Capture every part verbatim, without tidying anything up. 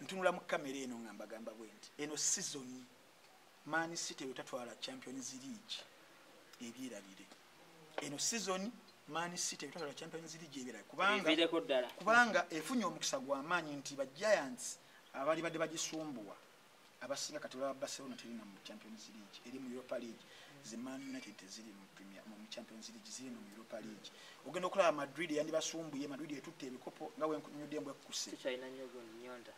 Ntunula mu kamera eno nga mbagamba bwenti eno season Man City wetatwala Champions League ebirabire eno season Man City wetatwala Champions League ebirabire kubanga kubanga efunye omukisa gwa amaanyi nti ba Giants abali badde bagisumbuwa abasinga katula Barcelona telina mu Champions League eri mu Europa League ze Man United zili mu Premier mu Champions League zili mu Europa League ogenda okulaba Madrid yandi basumbuye Madrid yetutte ebikopo nga wenyudembo ekuse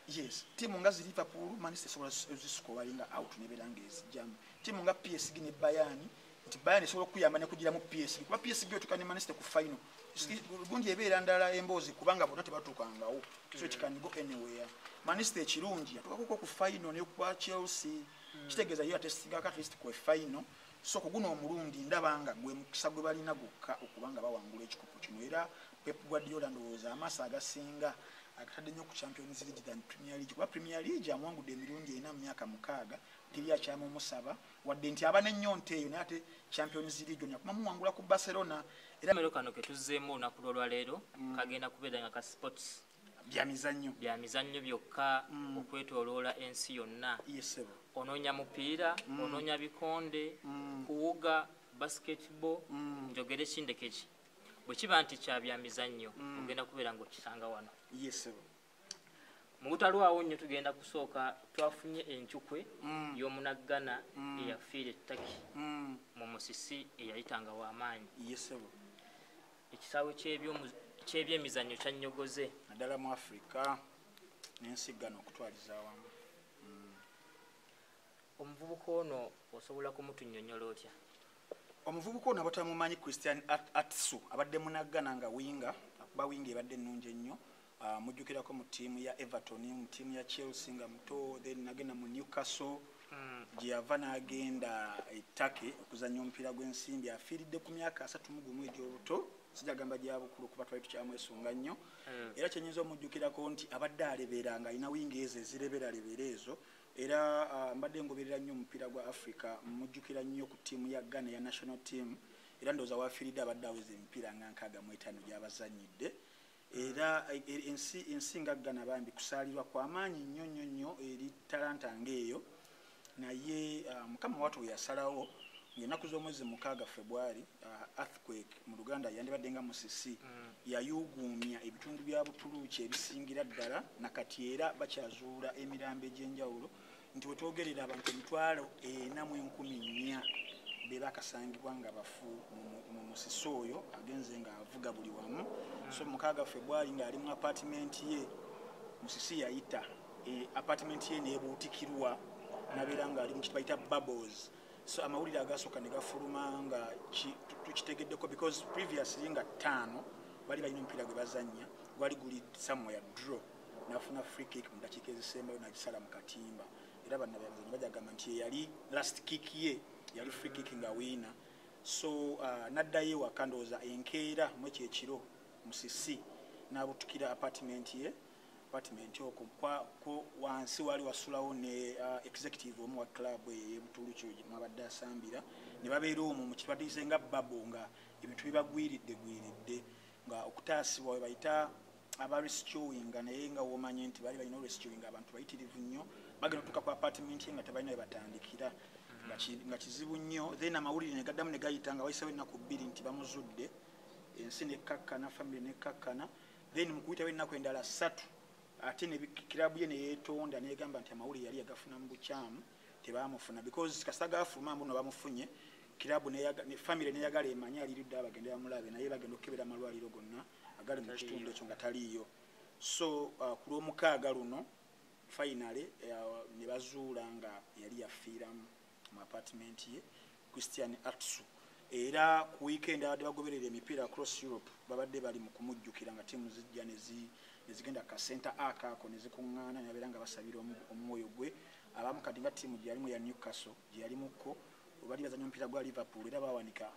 yes timu nga Liverpool Manchester City score walinga out nebelange jam timu nga P S G ne Bayern nti Bayern solo kuyamanya kugira mu P S G kuba P S G otukane Manchester ku final gunje ebera ndala embozi kubanga bonate batukanga wo so kikani go anywhere Manchester chirungi atukako ku final ne kwa Chelsea kitegeza yo testinga ka test ku final so kuguno omulundi ndabanga gwe mukisagwe bali nagokka okubanga bawangula ekikopo kino era Pep Guardiola ndoza amasa agasinga akatadde nyo ku Champions League than Premier League kwa Premier League amwangudde emirundi ena myaka mukaga tiliya kyama musaba wadde nti abane nnyonte eyo nate Champions League nyakuma muwangula ku Barcelona era melokano ketuzzeemu na kulolwa leero mm. kagenda kubeda nga ka sports bya mizanyo bya mizanyo byokka mm. okwetolola ensi yonna yesebo ononya mupira mm. ononya bikonde mm. kuwuga basketball mm. njogere kindekeji bokibanti kya bya mizanyo mm. ogenda kubera ngo kisanga wano yesebo mugutalwa awonyo tugenda kusoka twafunye enchukwe mm. yomunagana mm. ya file taki mm. mu musisi yayitanga wa amanyi yesebo ekisawe kyebyo kyebye mizanyo chanyogoze adala mu Africa nensi gano okutwaliza wamu mm. omuvubuko ono osobola kumutunnyonnyola otya omuvubuko ono abatamumanyi Christian Atsu abadde munagana nga winga akuba winga ebadde ennungi ennyo Uh, mujukirako mu timu ya Everton mu timu ya Chelsea nga muto then nagenda mu Newcastle mm. Giovanna agenda itake okuzannya ompira gw'ensimbi afiride ku myaka asatu mugumu ejyobuto sijagamba gyabukulu kuba twali tukyamu esunga nnyo mm. era kyenyinza omujukirako nti abadde aleberanga alina wingeeze zirebera leberezo era uh, mbadde ngoberera nnyo omupiira gwa Africa mujukira nnyo ku timu ya Ghana ya national team era ndoza wafiride abadde aweze emipiira nga nkaaga mu etaano gy'abazannyidde era ensi ensinga gana bambi kusalirwa kwa amanyi nnyo nnyo nnyo eri talanta ngeyo naye mukama watu yasalawo yenaku z'omwezi mukaga February earthquake mu Uganda yandibadde nga musisi yayugumya ebitundu bya butuluki ebisingira ddala nakati era bakyazuula emirambe gy'enjawulo nti wetwogerera abantu emitwalo ena mu enkumi nnya bebakasangibwa nga bafu mu musisi oyo agenze nga avuga buli wamu so mukaga February nga ali mu apartment ye musisi yayita e apartment ye nebutikirwa nabiranga ali mu kibayita bubbles so amawulira agasoka negafuruma nga tukitegedeko because previously nga tano bali balina mpira gwe bazannya gwali guli somewhere draw nafuna free kick mu dakika ezisembayo nakisala mu katimba era banabanzanyi bajagamba nti yali last kick ye yali free kick nga wina so uh, naddaye wakandoza enkeera mweki ekiro musisi nabutukira apartment ye apartment yoko kwa ko wansi wali wasulawo ne uh, executive omu wa club ye mutulucho mwabadde asambira ne babeera omu mu kibadize nga babonga ebintu bibagwiridde gwiridde nga okutaasibwa we bayita aba rescuing na yenga womanye nti bali balina rescuing abantu bayitirivu nnyo bagenda tuka kwa apartment yenga tabalina batandikira nga mm -hmm. kizibu nnyo then amawulire ne gaddamu ne gayitanga wayisawe na ku bbiri nti bamuzudde ensine kakana family ne kakana then mukuyita we nakwendala satu ate ne club ye ne yetonda ne gamba nti amawuli yali agafuna mbuchamu tebamufuna because kasaga afuma mbuno bamufunye club ne yaga ne family ne yagale emanya ali lidda abagende amulabe naye bagendo kebera malwaliro gonna agale mu kitundu ekyo ngataliyo so uh, kulo mukaga luno finally uh, ne bazulanga yali yafiira mu apartment ye Christian Atsu era ku weekend abadde bagoberera emipiira across Europe babadde bali mu kumujjukira nga timu zijja nezigenda ka center aka ako nezikuŋŋaana nabeera nga basabira omwoyo gwe abamu kati nga tiimu gye yalimu ya Newcastle gye yalimuko bali bazanya omupiira gwa Liverpool era bawanika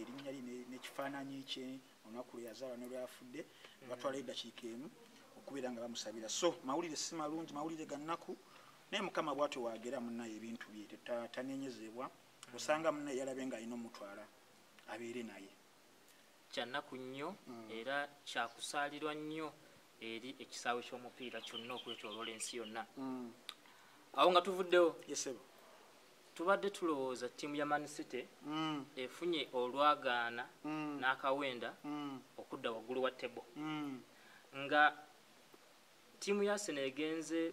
erinnya lye n'ekifaananyi kye olunaku lwe yazaala ne lwafudde batwala eddakiika emu okubeera nga bamusabira so mawulire si malungi mawulire ga nnaku naye mukama bwatyo waagera munnaye ebintu bye tanenyezebwa usanga mna yalabenga ino mutwala abere naye kyanna kunnyo mm. era kya kusalirwa nnyo eri ekisaawe ky'omupiira kyonna okwetoloola ensi yonna. Awo nga tuvuddewo tubadde tulowooza ttiimu ya Man City efunye olwagaana n'akawenda okudda waggulu wa tebo, nga ttiimu ya Arsenal egenze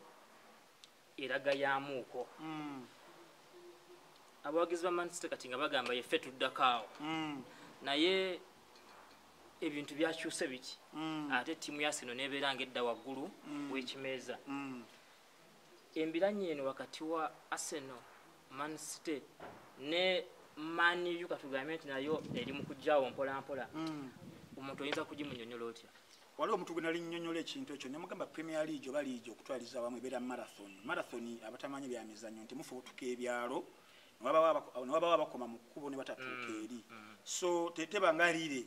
eraga yamuuko. Abawagizi ba Man City kati nga bagamba yeffe tuddako awo, naye ebintu byakyuse biki, ate ttiimu ya Arsenal n'ebeera ng'edda waggulu w'ekimeeza. Embiranye eno wakati wa Arsenal, Man City ne Man U katugambe nti nayo eri mu kujjawo mpola mpola, omuntu oyinza kugimunnyonnyola otya? Waliwo omuntu gwe nali nnyonnyola ekintu ekyo ne mugamba Premier League oba liigi okutwaliza awamu ebeera marathon. Marathon abatamanyi bya mizannyo nti mufubutuka ebyalo newabawo bakoma mu kkubo ne batatuuka eri. So teteba nga lire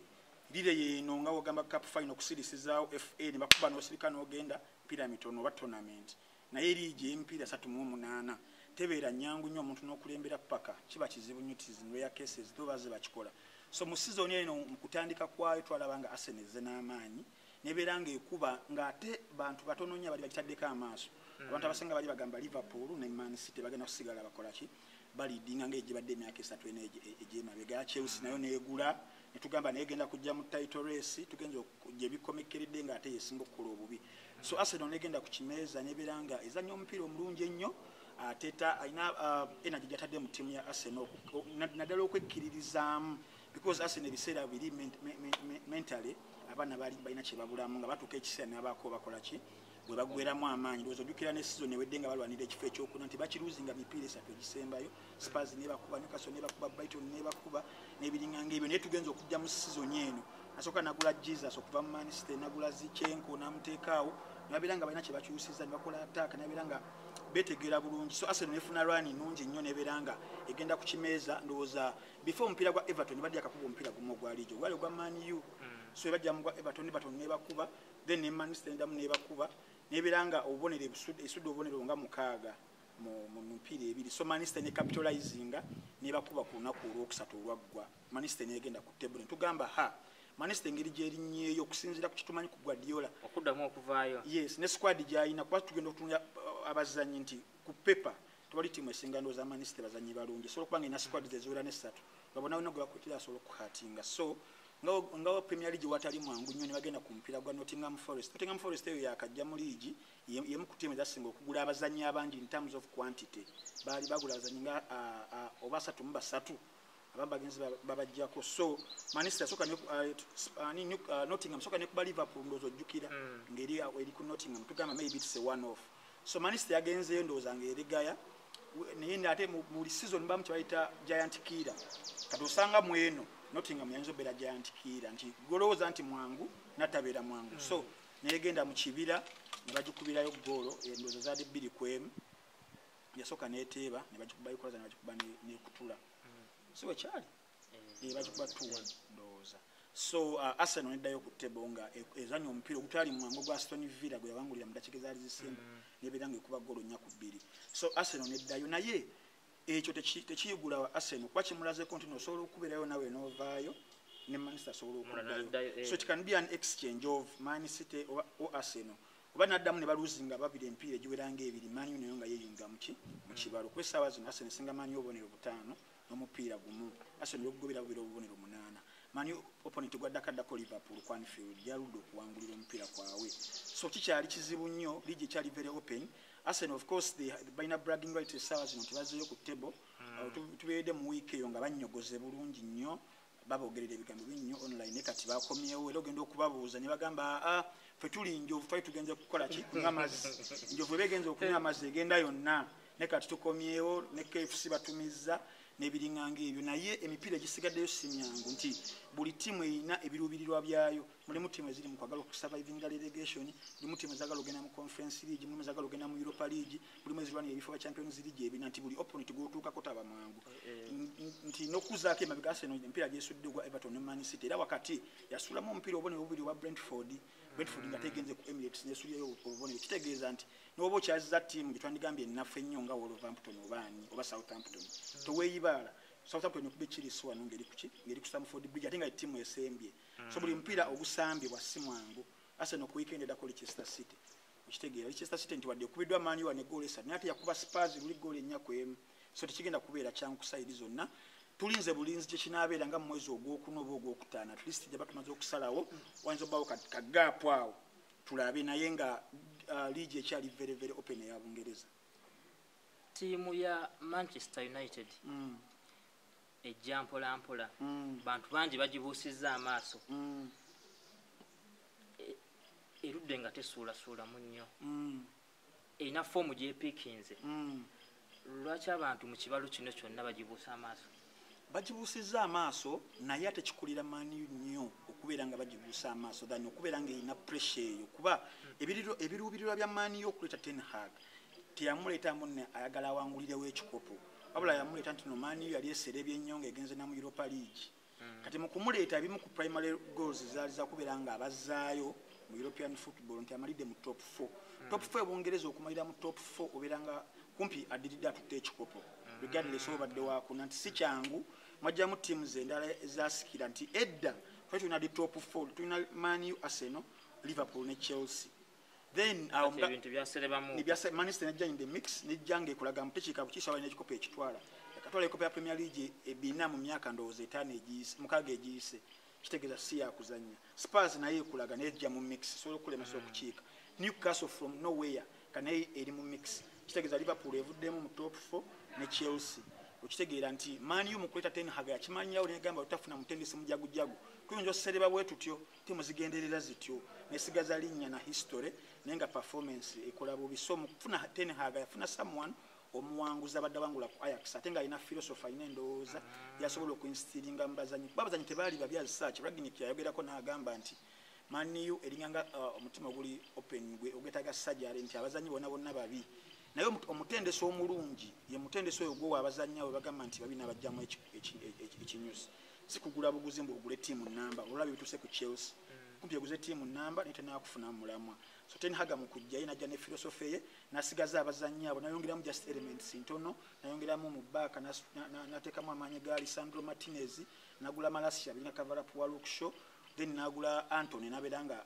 lire yeeno nga wogamba cup final okusirisizaawo F A ne bakuba n'osirika n'ogenda mpira mitono oba tournament, naye liigi emipiira satu mu munaana tebeera nnyangu nnyo omuntu n'okulembera paka kiba kizibu nnyo, tizino ya cases tuba zibakikola. So mu season eno mukutandika kwayo twalabanga Arsenal ze n'amaanyi nebeera ng'ekuba ng'ate bantu batono nnyo bali bakitaddeko amaaso. Abantu abasinga bali bagamba Liverpool ne Man City bagenda kusigala bakola ki, balidinga ng'egibadde emyaka esatu eno egyemabega. Chelsea nayo neegula ne tugamba naye egenda kujja mu title race, tugenze gye bikomekeredde ng'ate yesinga okukola obubi. So Arsenal negenda ku kimeeza nebeera nga ezannya omupiira omulungi ennyo, ateta aina uh, energy jatadde mu timu ya Arsenal nadalo okwekkiririzaamu, because Arsenal biseera biri ment, me, me, mentally abana bali balina kyebabulamu nga batuuka ekiseera n'abaako bakola ki bwe bagweramu amaanyi. Lowooza ojjukira ne sizoni ewedde nga balwanira ekifo ekyokuna nti bakiruuzi nga mipiira esatu egisembayo, Spurs ne bakuba, Newcastle ne bakuba, Brighton ne bakuba n'ebiringa ng'ebyo, naye tugenza okujja mu sizoni eno asooka nagula Jesus okuva mu Man City, nagula Zichenko n'amuteekaawo nabiranga balina kye bakyusiza ne bakola attack nabiranga betegera bulungi. So Arsenal efuna rani nungi nnyo neberanga egenda ku kimeeza. Ndowooza before mpira gwa Everton badde akakuba mpira gumu gwa lijo gwali gwa Man U, so ebajja mu gwa Everton Everton ne bakuba then ne Man City ndamu ne bakuba neberanga obonere busude isudo obonero nga mukaaga mu mpira ebiri. So Man City ne capitalizinga ne bakuba ku naku olwokusatu olwaggwa Man City ne egenda ku table. Ntugamba ha Man City ngeri gyeri nnyeyo okusinzira ku kitumanyi ku Guardiola okuddamu okuvaayo. Yes, ne squad gyayina kuba tugenda okutunya abazanyi nti ku paper twali timu esinga ndooza Man City bazanyi balungi, so okubanga ina squad zezuula n'essatu babona nogwa kwetira asolo kuhatinga. So ngawo ngawo Premier League watali mwangu nnyoni bagenda kumpira gwa Nottingham Forest. Nottingham Forest eyo yakajja mu league yemu ku timu zasinga okugula abazanyi abangi in terms of quantity, bali bagula abazanyi nga obasatu mu basatu abamba genzi babajjako. So Man City soka ni Nottingham soka ne ku Liverpool ndozo jukira ngeri eri ku Nottingham tugamba maybe it's a one off. So Man City agenze yendoza ngeregaya niyinde ate mu season bamu twaita giant killer kadosanga mweno Nottingham yanzo bela giant killer nti goloza anti mwangu natabera mwangu. Mm. So negenda mu kibira nibajukubira yo golo yendoza zade bili kwem yasoka neteba nibajukubayo kolaza nibajukubane ne kutula. Mm. So echali eh bajukuba two one ndoza. So uh, Arsenal ndayo kutebonga ezanyo mpira okutali mwango gwa Aston Villa gwe yabangulira mudakigezali zisimba mm. nebirange kuba golo nya kubiri. So Arsenal ndayo naye echo techiyugula wa Arsenal kwa kimulaze continue solo okubirayo nawe novayo ne Manchester solo okubirayo. So it can be an exchange of Man City or, or Arsenal. Kubana Adam ne baluzinga babire mpira giwerange ebiri Man United nga yeyinga muki mukibalo mm. kwesawa zino Arsenal singa Man obonero butano n'omupira gumu Arsenal yogobira bubiro obonero munana. Mani opponent gwadakadda ko Liverpool kwa Anfield yaludo kuwangulira mpira kwawe. So kikyali kizibu nnyo, league kyali very open. Arsenal of course they bina bragging right reserves not baziyo ku table. Tubede mu week eyo nga bannyogoze bulungi nnyo babogerere bigambo nnyo online kati bakomyewo era ogenda okubabuuza ne bagamba a fe tuli njovu twayi tugenze kukola ki ngamazi njovu begenze okunywa amazi egenda yonna ne kati tukomyewo ne K F C batumiza nebiringanga ebyo, naye emipiira gisigaddeyo simyangu nti buli tiimu eyina ebiruubirirwa byayo. Mulimu tiimu eziri mu kwagala okusurvivinga relegation, mulimu tiimu ezagala ogenda mu Conference League, mulimu ezagala ogenda mu Europa League, mulimu ezirwanira ebifo bya Champions League ebina nti buli opponent gwotuukako taba mwangu. Nti n'okuzaako emabega Arsenal emipiira gyesudde gwa Everton ne Man City era wakati yasulamu omupiira obubonero obubiri obwa Brentford. Brentford nga tegenze ku Emirates nesulireyo obubonero, kitegeeza nti n'oba okyaziza tiimu gyetwandigambye ennaffe ennyo nga Wolverhampton obaani oba Southampton toweeyibala. Southampton okube kiriswa nongeri kuki ngeri ku Stamford Bridge atenga tiimu esembye. So buli mpira ogusambye bwa simwangu Arsenal kuweekend da kole Leicester City. Mchitegeera Leicester City nti wadde kubidwa manyu wane goal esa nati yakuba Spurs luli goal ennya kwemu. So tikigenda kubeera kyangu side zonna. Tulinze bulinzi je kinabeera nga mwezi ogw'okuna oba ogw'okutaano at least je batumaze okusalawo wanzo bawo kagapu awo tulabe naye nga uh, league ekyali very very open ya Bungereza. Tiimu ya Manchester United mm. ejampola ampola mm. bantu bangi bagibuusizza amaaso mm. e, erudde nga tesuula suula munnyo mm. erina foomu gyepiikinze mm. lwaki abantu mu kibalo kino kyonna bagibuusa amaaso bagibuusizza amaaso naye ate kikulira maanyi nnyo okubeera nga bagibuusa amaaso than okubeera nga erina pressure eyo kuba mm. ebiruubirirwa bya maanyi y'okuleeta Ten Hag tiyamuleeta munne ayagala awangulirewo ekikopo wabula yamuleeta nti no maanyi yali eserebye ennyo ng'egenze na mu Europa League mm. kati mu kumuleeta ebimu ku primary goals zaali zakubeera nga abazzaayo mu European football nti amalidde mu top four mm. top four ebungereza okumalira mu top four obeera nga kumpi addiridde atutte ekikopo mm. regardless obadde waakuna nti si kyangu mwajjamu teams endala ezasikira nti edda ffe tunali top four tulina Manu, Arsenal, Liverpool ne Chelsea. Then um, okay, Nibiasa Manchester Niger in the mix, Nijange kulaga mpichika kuchisha wali nechikope chitwala. Katwala ikope ya Premier League ebina mu myaka ndoze tane jise, mukage jise. Kitegeza siya kuzanya. Spurs na yeye kulaga nejja mu mix, so kule maso kuchika. Newcastle from nowhere kana yeye eri mu mix. Kitegeza Liverpool evudde mu top four ne Chelsea. Ukitegeza nti Man U mukuleta Ten Hag yakimanyi yawo ne gamba utafuna mutendisi mujagu jagu. Kuyonjo sereba wetu tyo timu zigenderera zityo nesigaza linnya na history nenga performance ekola bo bisomo kufuna Ten Hag yafuna someone omuwanguza badda wangula ku Ajax atenga ina philosophy inendoza yasobola ku instilinga mbazanyi babazanyi tebali babya research ragini kyayogera ko na gamba nti Man U elinganga omutima guli open gwe ogetaga sajari nti abazanyi bona bonna babi naye omutendese omulungi ye mutendese oyo gwo abazanyi abo bagamba nti babi nabajjamu ekinyusi sikugula buguzi mbugule timu namba olabe bituse ku Chelsea kumpi yaguze timu namba nitena kufuna mulamwa so Ten Hag mukujja ina jane philosophy ye nasigaza abazanyi abo nayongera mu just elements ntono nayongera mu mubaka na nateka mu amanye gali Sandro Martinez nagula Malasia bina kavara puwa luksho then nagula Anthony nabedanga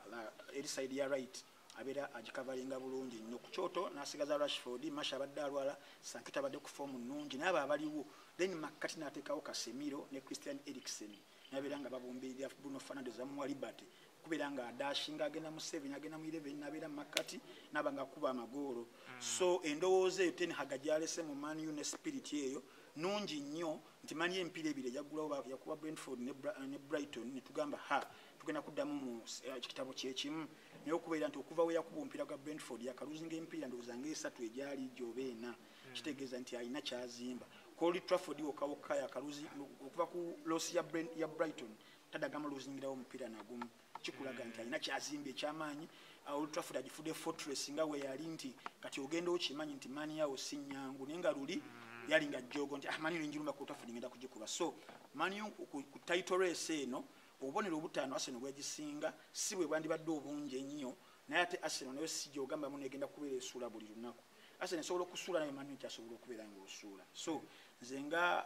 eri side ya right abera ajikavalinga bulungi nnyo kuchoto nasigaza Rashford masha badalwala sakita bade kufomu nnungi naba abaliwo then makati natekawo Casemiro ne Christian Eriksen nabiranga babumbirya Bruno Fernandes amwa liberty kubiranga adashinga agenda mu seven agenda mu eleven nabira makati nabanga kuba amagoro mm. so endowoze Ten Hag jalese mu Man U spirit yeyo nnungi nnyo nti mani empire bile jagulawo bakuba Brentford ne, Bra ne Brighton ne tugamba ha tugenda kuddamu mu uh, kitabo kyekimu nayo kubeera nti okuva we yakubumpira ga Brentford yakaluzinga empira ndowooza ng'esatu ejali jobeena mm. kitegeeza nti alina kyazimba Cole Trafford okawokka yakaluzi okuva ku loss ya, Brent, ya Brighton tadagama luzingirawo omupira nagumu kikulaga nti alina kyazimba ekyamaanyi Old Trafford agifudde fortress nga we yali nti kati ogenda okimanyi nti maani yawo si nnyangu naye nga luli yali nga jogo nti ah maani njirumba ku Trafford ngenda kugikuba so maani ku title race eno obonero obutano Arsenal bwagisinga si bwe bandibadde obungi ennyo naye ate Arsenal nayo sijja ogamba muno egenda kubeera esuula buli lunaku Arsenal esobola okusuula naye Manu kyasobola okubeera ng'osuula so nze nga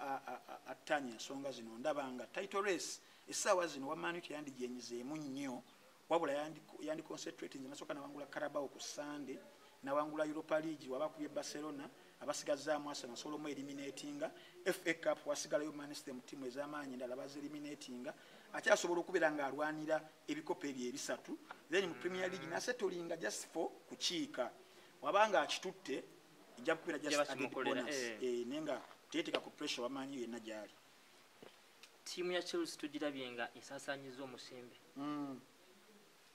attanya ensonga zino ndabanga title race essaawa zino wa Manu yandijenyizeemu nnyo wabula yandi yandi concentrating nasoka na wangula Carabao ku Sunday na wangula Europa League wabakubye Barcelona abasigazaamu Arsenal solo mu eliminatinga F A Cup wasigalayo Manchester mutimu ezamaanyi ndala bazi eliminatinga akyasobola okubeera nga alwanira ebikopo ebye ebisatu then mu Premier League nasetolinga just for kukiika wabanga akitutte ejja kubeera just eh nenga teetika ku pressure wamanyi yenna gyali tiimu ya Chelsea tugirabyenga esaasaanyiza omusembe mm.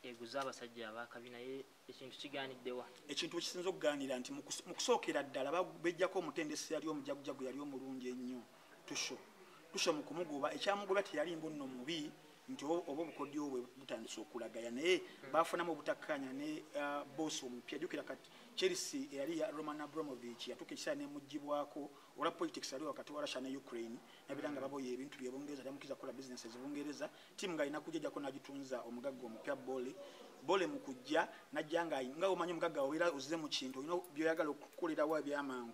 eguza abasajja abakabina ye ekintu kigaaniddewa ekintu kisinza okugaanira nti mu kusookera ddala bejjako omutendesi yali omujagujagu yali omulungi ennyo tusho tusho mu kumugoba ekyamugoba teyali mbonno mubi nti oba obukodyo obwe butandisa okulagaya naye baafunamu obutakkanya ne boss omupya jjukira kati Chelsea eyali ya Roman Abramovich yatuuka ekiseera n'emugibwako olwa politics ali wakati wa Russia ne Ukraine nabiranga baboye ebintu byebongereza tamukiza kola business ezibongereza timu nga inakujja jako nagitunza omugagga omupya bole bole mukujja najjanga nga omanyi omugagga obira uzize mu kintu ino byoyagala okukolera wa byamangu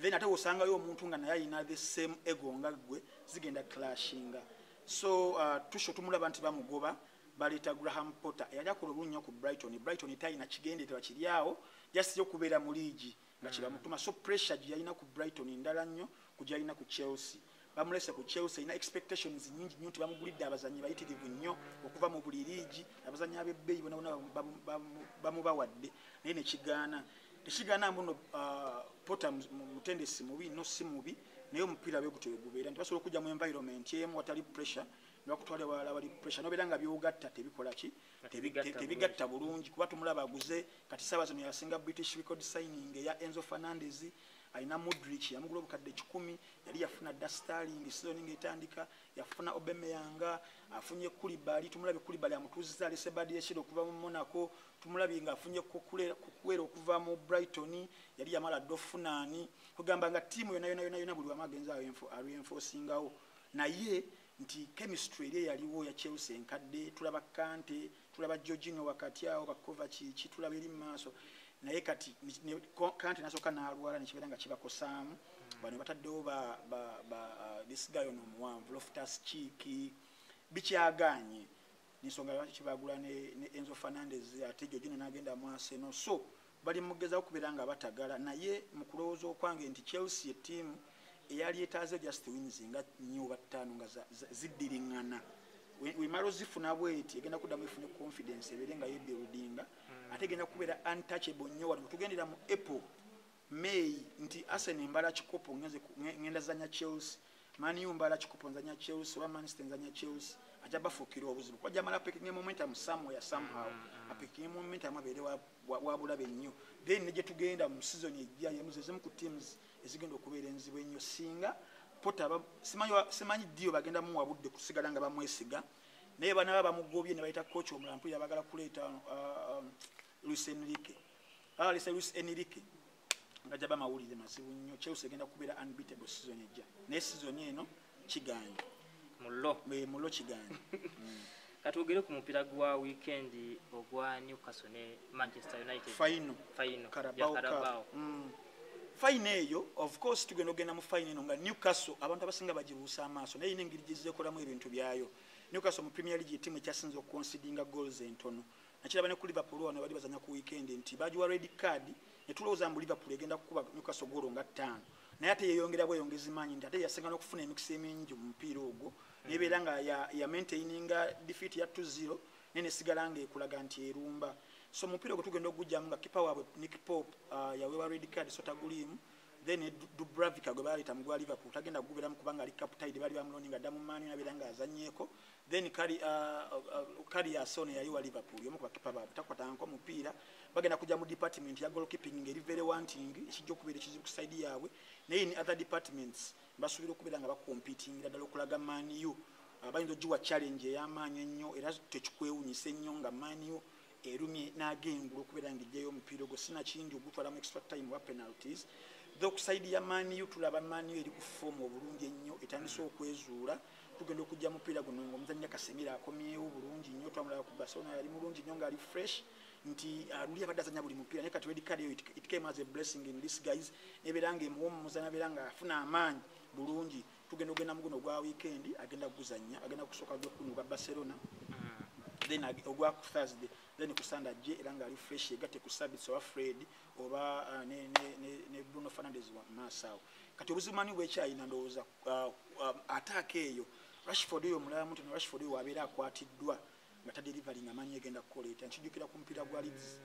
then ate osangayo omuntu nga naye ina the same ego nga gwe zigenda clashinga so uh, tusho tumulaba nti bamugoba baleta Graham Potter yaja kulubunyo ku Brighton. Brighton tayina kigende tebakiryawo just yo kubera mu league nga kibamutuma mm. So pressure jayina ku Brighton indala nnyo kujayina ku Chelsea. Bamulese ku Chelsea ina expectations nyingi nnyo tebamugulidde abazanyi bayitirivu nnyo okuva mu buli league abazanyi abebbeyi bona bona bamubawadde naye ne kigana ekigana muno uh, Potter mutendesi mubi no si mubi naye omupira begutegubeera nti basobola okujja mu environment yemu watali pressure n'okutwala wala bali pressure no belanga byogatta tebikola ki tebigatta bulungi kuba tumulaba aguze kati sabazo ya singa British record signing ya Enzo Fernandez aina Modric yamugula obukadde kikumi yali yafuna Dastarling seasoning etandika yafuna Obemeyanga afunye Kulibali tumulabe Kulibali amutuziza Lesebadi yeshiro kuva mu Monaco tumulabe nga afunye kokulera kokwera okuva mu Brighton yali yamala dofunani kugamba nga timu yona yona yona buli amagenza ayo enfo reinforcingawo na ye nti chemistry ile yaliwo ya Chelsea enkadde tulaba Kante tulaba Jorginho wakati yao bakova chichi tulaba elimaso naye kati Kante nasoka na alwala nchibiranga chibakosamu mm. Bano batadde ba ba, ba uh, this guy ono muwanvu Loftus Cheek bichi aganye nisonga chibagula ne, ne Enzo Fernandez ate Jorginho nagenda mu Arsenal so bali mugeza okubiranga batagala naye mukulozo kwange nti Chelsea team yali etaze just wins nga nyo batano nga ziddiringana we maro zifuna bweti egenda kudamu ifune confidence ebelenga yebe udinga ategenda kubera untouchable nyo watu tugendira mu April May nti Arsenal mbala chikopo ngeze ngenda zanya Chelsea mani mbala chikopo nzanya Chelsea wa Manchester nzanya Chelsea ajaba fukiro obuzibu kwa jamala peke momentum somewhere somehow apeke momentum abelewa wabula benyo then neje tugenda mu season ejja yemuze mu teams ezigenda okubera enzibu enyo singa Potter simanyi dio bagenda mu wabudde kusigala nga bamwesiga naye bana baba mugobye ne bayita coach omulampu yabagala kuleta Luis Enrique ah Luis Enrique ngajaba mawulire masibu nnyo Chelsea egenda kubera unbeatable season ejja naye season eno kiganye mullo me mullo kiganye katugere ku mupira gwa weekend ogwa Newcastle ne Manchester United final final Carabao Carabao mm. Fine yo, of course tugenda ogenda mu fine nga Newcastle abantu abasinga bajibusa amaso naye inengirijizze kola mu ebintu byayo Newcastle mu Premier League team ekyasinze okuconsidinga goals entono nakirabane ku Liverpool wana bali bazanya ku weekend nti bajuwa red card ne tulowooza mu Liverpool egenda kukuba Newcastle golo nga ttaano naye ate yeyongera bweyongezi maanyi nti ate yasengana okufuna emikisa emingi mu mupiira ogwo nebeera nga ya, ya maintaininga defeat ya two zero nene sigalanga ekulaga nti erumba so mupira gutugenda okujja nga kipa wabwe Nick Pope uh, yawewa red card sota gulimu then Dubravka gobali tamugwa Liverpool tagenda gubera mukubanga ali captain bali bamuloni nga damu mani nabiranga azanyeko then kali uh, uh, kali ya Sone yawewa Liverpool yomukuba kipa babu takwatanga mupira bagenda kujja mu department ya goalkeeping ngeri very wanting ekijjo kubere kizibu kuside yawe naye in other departments basubira okubera nga bakompeting dadalo kulaga mani yo abayinzo uh, jiwa challenge ya mani nnyo era tekikwewunyise nnyo nga mani yo erumi nagengula okubera ngijjayo omupira ogwo sina kindi ogutwala mu extra time wa penalties though kuside ya mani yutulaba mani eri kufomu obulungi ennyo etandise okwezuula tugenda okujja mupira guno ng'omuzannya Kasemira akomyewo bulungi nnyo twamulaba ku Barcelona yali mulungi nnyo nga ali fresh nti aluli abadazanya buli mupira naye kati red card it, it came as a blessing in this guys eberanga emuwomu muzana beranga afuna amaanyi bulungi tugenda ogenda mu guno gwa weekend agenda kuguzannya agenda kusooka gwa Barcelona then ogwa ku Thursday then kusanda je iranga ali fresh egate ku service wa Fred oba uh, ne, ne ne Bruno Fernandes wa Masao kati obuzimani bwecha inandoza uh, um, attack eyo Rashford yo mulala mtu ne Rashford yo abera akwatiddwa ngata delivery ngamanyi egenda kukoleta nchijukira kumpira gwa Leeds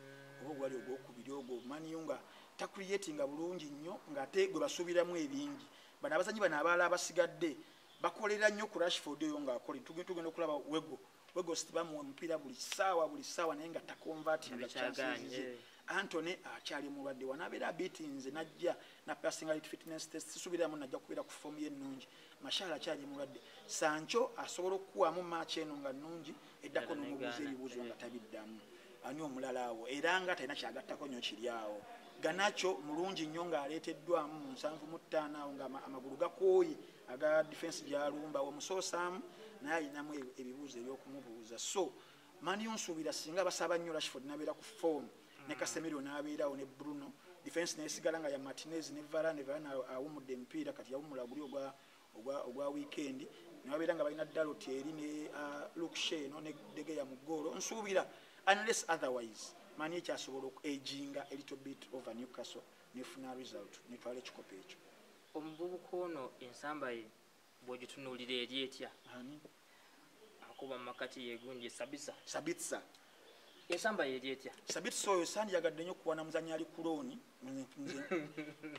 obo gwali ogwo kubiryogo mani yunga ta creating abulungi nnyo ngate gwe basubiramu ebingi bana abasanyi bana abala abasigadde bakolera nnyo ku Rashford yo nga akoli tugenda okulaba wego wego stibamu mpira buli sawa buli sawa naye nga ta convert nga chaganye Anthony achali mulwadde wanabera beatings najja na passing rate fitness test subira mu najja kubira ku form ye nnungi mashala achali mulwadde Sancho asobola kuwa mu match eno nga nnungi eddako n'omuguzi ebibuzo nga tabiddamu ani omulalawo eranga tena kyagattako nnyo kiryawo Ganacho mulungi nnyo nga aleteddwa mu seven five nga amagulu gakoyi aga defense gyalumba omusosamu naye namu ebibuzo ebyokumubuuza so mani yonsubira singa basaba nnyo Rashford nabera ku form ne Casemiro naberawo ne Bruno defense nesigala nga ya Martinez ne Varane Varane awumudde mpira kati yawumula guli ogwa ogwa weekend Nabiranga by Nadalo Tierine, Luke Shea, no Negaya Mugoro, and Subida, unless otherwise, Manchester will look aging a little bit over Newcastle, Nefuna result, Nekalech Copage. Umbukono in somebody, Bojutuno de Dietia, Akuba Makati, Gundi, Sabitsa, Sabitsa. Esamba yejetia sabit soyo sandi yagadde nyo kuwana muzanyali kuloni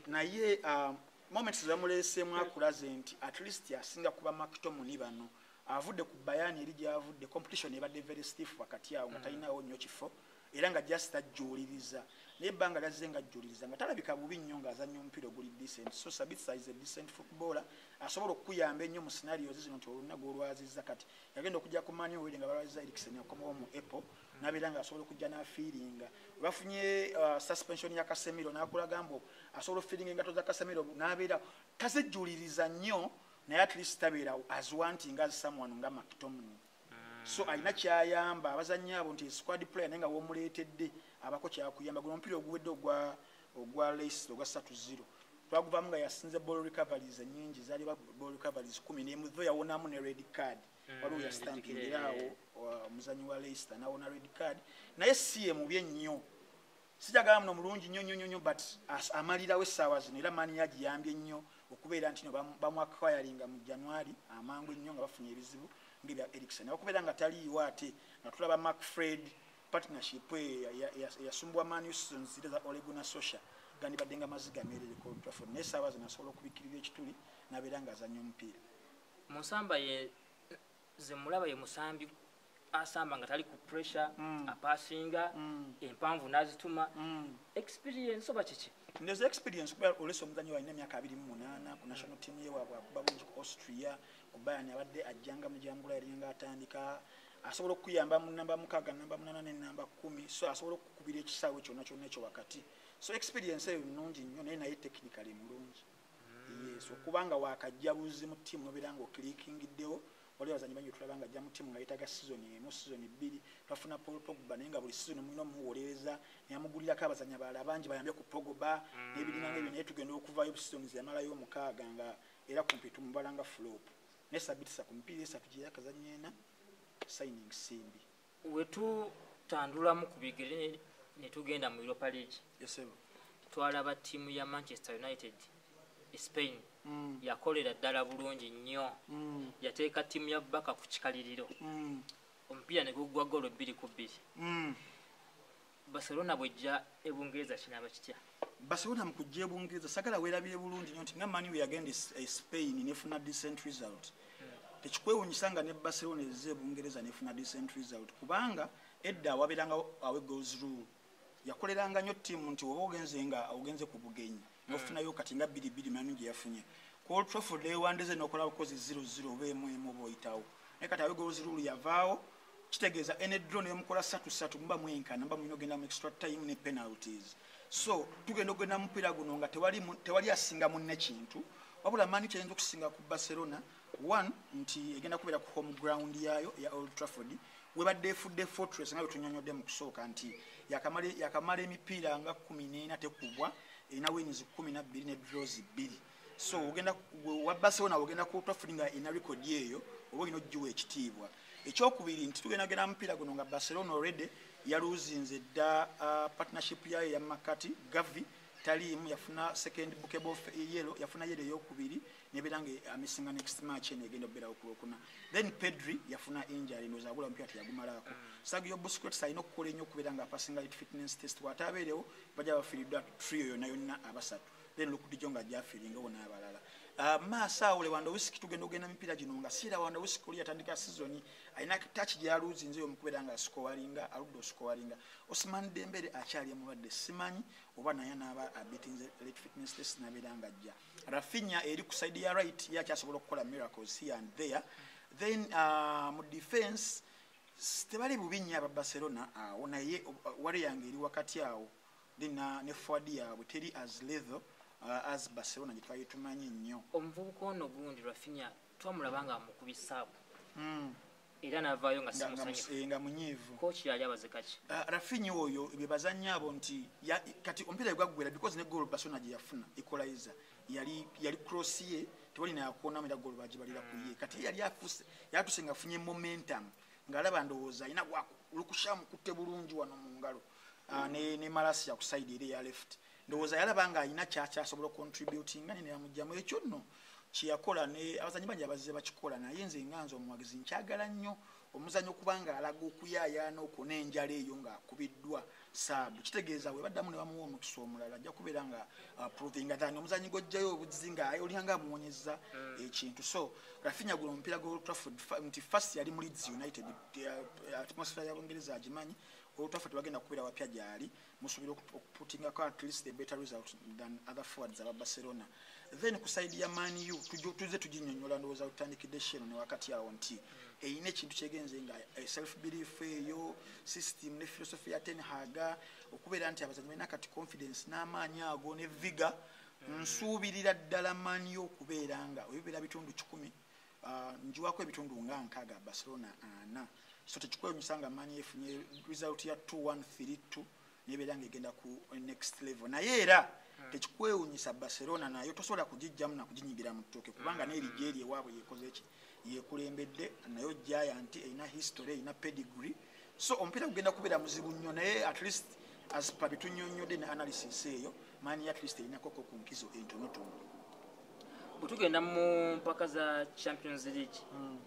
na ye um, moments zamulese mwakulaze nti at least yasinga kuba makito muni bano avude ku Bayern elije avude competition ebadde very stiff wakati yawo mm -hmm. Talina wo nyo kifo era nga just ajuliriza ne banga gazenga ajuliriza nga talabika bubi nnyo nga azanyo mpiro guli decent so Sabit size a decent footballer asobola okuyamba nnyo mu scenarios zino nti olunago olwaziza kati yagenda okujja ku Manu wele nga balaziza Eriksen okomawo mu Apple nabiranga asobola kujja na feelinga bafunye uh, suspension ya Casemiro nakula gambo asobola feelinga ngato za Casemiro nabira kasejuliriza nnyo na at least tabira as wanting as someone nga McTominay so alina kyayamba abazannya abo nti squad player nenga womuletedde abako kyakuyamba guno mpira ogwedde ogwa ogwa Leicester ogwa three zero twaguvamu nga yasinze ball recoveries nnyingi zali ba ball recoveries ten nemu though yawonamu ne red card waliwo yastampingirawo omuzanyi wa Leicester nawona red card naye C M byenyo sijaga muno mulungi nnyo nnyo nnyo but amalirawo essaawa zino era mani yagiyambye nnyo okubeera nti no bamwakwayalinga mu January amangu nnyo nga bafunye ebizibu ngibya Eriksen okubeera nga taliiwo ate nga tulaba McFred partnership yasumbwa Manu Sons za Ole Gunnar Solskjaer gandi badenga maziga merere ko Trafford n'essaawa zino asobola okubikirira ekituli nabeera nga azannya omupiira musamba ye zemulaba ye musambi asamba nga tali ku pressure mm. apasinga mm. empanvu nazituma mm. experience oba chichi ndeze experience kuba oleso muzanyi wa emyaka twenty-eight ku national team ye wabwa kubabunji ku Austria ku Bayern abadde ajjanga mu jangula eringa atandika asobola okuyamba mu namba mukaga namba munana ne namba ten so asobola okukubira ekisawe kyonna kyonna ekyo wakati so experience eyo nnungi nnyo naye naye technically mulungi mm. yes okubanga wakajjabuzi mu team birango clickingiddewo wali wazanyibanyi tulabanga jamu timu ngaitaga season emu season bbiri twafuna Paul Pogba nenga buli season muno muwolereza yamugulira ka bazanya balabanji bayambye ku Pogba n'ebidinga mm. n'ebintu tugenda okuva yo seasons yamala yo mukaga nga era kumpitu mbalanga flop ne Sabitsa kumpirisa tujiya kazanyena signing simbi wetu tandula mu kubigirene ne tugenda mu Europa League yesebo twalaba timu ya Manchester United Spain mm. yakolera ddala bulungi nnyo mm. yateeka timu ya baka ku kikaliriro mm. omupiira ne gugwa golo two two mm. Barcelona bwejja ebungereza kinaba kitya Barcelona mukujja ebungereza sagala weerabire bulungi nnyo nti nga Man U yagenda e Spain nefuna decent result mm. tekikwewunyisanga ne Barcelona ezze ebungereza nefuna decent result kubanga edda awaberanga awe goals rule yakoleranga nnyo timu nti oba ogenzenga ogenze ku bugenyi nofuna yo katinga bidibidi manuje yafunye ko Old Trafford le wandeze nokola kozi zero zero be muimu boyitawo nekata wego zirulu yavao kitegeza ene drone yomkola three three mba mwenka namba munyogenda mu extra time ne penalties so tugenda ogenda mpira gunonga tewali tewali asinga munne kintu wabula mani kyenzo kusinga ku Barcelona one nti egenda kubera ku home ground yayo ya Old Trafford webadde fudde fortress nga tunyonyodde mu kusoka nti yakamale yakamale emipira nga fourteen tekubwa ina wins twelve ne draws two so ogenda wa Barcelona ogenda ku twafulinga ina record yeyo obo ino jiwe ekitibwa ekyokubiri nti tugenda gena mpira guno nga Barcelona already ya luzinze da uh, partnership yayo ya Makati Gavi talimu yafuna second bookable yellow yafuna yellow yokubiri nebirange amisinga next match ene gendo bera okulokuna then Pedri yafuna injury noza gula mpira yagumalako Sergio Busquets ayino kole nyo kubiranga passing out fitness test wataberewo baja bafirida trio yona yona abasatu then lokudijonga jafiringa wona abalala uh, masa ole wando wisi kitugendo gena mpira jinonga sira wando wisi kuli atandika season ayina touch ya ruzi nziyo mkubiranga scoringa arudo scoringa Osman Dembele achali amubadde simanyi obana yana aba abitinze late fitness test nabiranga ja Rafinha eri kuside ya right ya kyasobola okukola miracles here and there then uh, mu defense stebali bubinya aba Barcelona awona uh, ye uh, wali yangeri wakati awo then uh, ne forward ya buteri as leather uh, as Barcelona gitwaye tumanyi nnyo omvubuko ono gundi Rafinha twamulabanga amukubisa mm. Era navayo nga simusanyifu. Munyivu. Coach yajabaze kachi. Uh, Rafinha oyo bebazanya abo nti ya, kati ompira yagwagwera because ne goal Barcelona yafuna equalizer. Yali yali cross ye tewali na yakona meda goal bajibalira kuye. Kati yali afuse yatusenga funye momentum. Ngalaba ndoza ina gwako ulukushamu kute bulungi wano mu ngalo. Mm. Uh, ne ne malasi ya kusaidire ya left. Ndoza yalaba nga ina chacha sobola contributing ngani ne amujamo echo no. Chiakola ne abazanyi banje abazize bakikola na yenze nganzo omuwagizi nkyagala nnyo omuzanyo kubanga alago kuyaya n'oko n'enjala eyo nga kubiddwa sabu kitegeeza we baddamu ne bamuwa omukisa omulala ajja kubeera nga uh, proving nga tani omuzanyi gojjayo obuzizi nga olihanga amuwonyeza mm. ekintu so Rafinha gulo omupiira gwa Old Trafford nti first yali mu Leeds United uh, atmosphere y'Abongereza agimanyi Old Trafford bagenda kubeera wapya gyali musubira okuputtingako at least a better result than other forwards aba Barcelona. Then kusaidia Man U tuze tujinyonyola ndoza utandikide sheno ni wakati ya onti mm. e ine chintu chegenze nga e self belief yo system ne philosophy ya Ten Hag okubera anti abazanyi na kati confidence na amanyago ne viga mm. nsubirira ddala Man U okubera nga obibera bitundu kikumi uh, nji wako ebitundu nga nkaga Barcelona ana uh, so tukwe misanga Man U funye result ya two one three two nebelange genda ku next level na yera Kechukwe unyisa Barcelona na yotosola kujijjamu na kujinyigira mutoke kubanga neli jeri wabo yekoze echi yekulembedde na yo giant ina history ina pedigree so ompira kugenda kubera muzibu nnyo naye at least as per bitunyonyode na analysis eyo mani at least ina koko kunkizo entonoto butugenda mu mpaka za Champions League mm.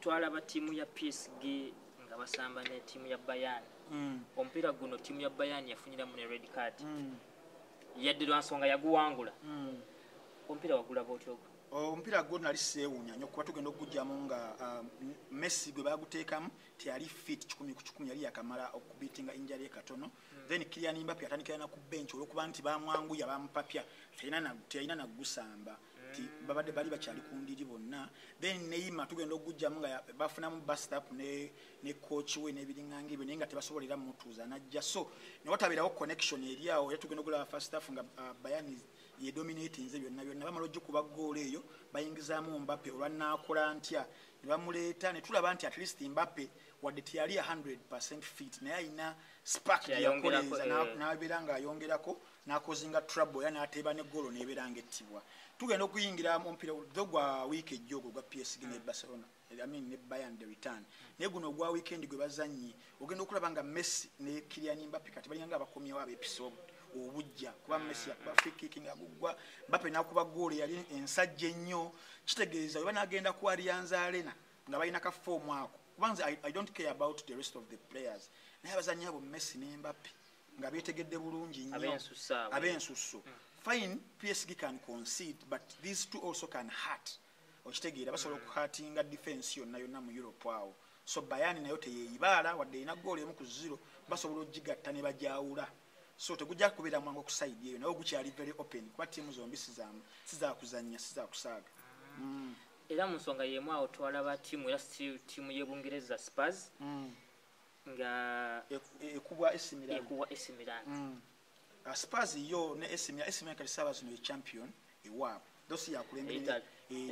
twala ba timu ya P S G nga basamba ne timu ya Bayern mm. ompira guno timu ya Bayern yafunyira mu red card mm. yadde ansonga yaguwangula mm. ompira wagula botyo ompira gwo nali sewunya nyo kuba tugenda okujjamu nga uh, Messi gwe baguteekamu ti ali fit kikumi ku kikumi yali yakamala okubitinga injury katono mm. then Kylian Mbappé atandika na ku bench olwokuba nti bamwangu yabampapya fina na tena na gusamba mm. ti babadde bali bakyali kundiri bonna then Neymar tugenda okujjamu nga bafuna mu bust up ne ne coach we ne bilingangi bwe nenga tebasobolira mutuza najja so ne watabira connection eri awo yatugenda gula first half nga uh, Bayern ye dominating ze byonna byonna bamalojo kuba goal eyo bayingizaamu Mbappé olwa nakola ntya ne bamuleta ne tulaba nti at least Mbappé wadde tiyali one hundred percent fit naye ayina spark yakoleza n'abeeranga ayongerako n'akozinga trouble yana ateba ne goal n'ebeeranga ettibwa tugenda okuyingira omupiira gwa wiiki ejjogo gwa P S G ne Barcelona I mean ne Bayern the return naye guno gwa weekend gwe bazannyi ogenda okulaba nga Messi ne Kylian Mbappé kati balinga abakomyewo ab'episode obujja kuba Messi akuba free kick ngagugwa Mbappé nakuba goal yali ensajja ennyo kitegeeza we banagenda ku Allianz Arena nga balina ka form ako kubanze I, I don't care about the rest of the players naye bazannyi abo Messi ne Mbappé nga betegedde bulungi nnyo abensusa abensusu fine P S G can concede but these two also can hurt ochitegera basolo mm. kuhatinga defense yo nayo na mu Europe wao so Bayern nayo te yibala wadde ina goal emu ku zero basolo jigatta ne bajaula so tegujja kubira mwango kuside eyo nayo gukyali very open kwa team zombi sizamu siza kuzannya siza kusaga mm. era musonga yemu awo twala ba team era still team yebungereza Spurs mm. nga ekubwa A C Milan ekubwa A C Milan mm. Spurs yo ne A C Milan A C Milan kalisaba zino champion ewa dosi ya kulembele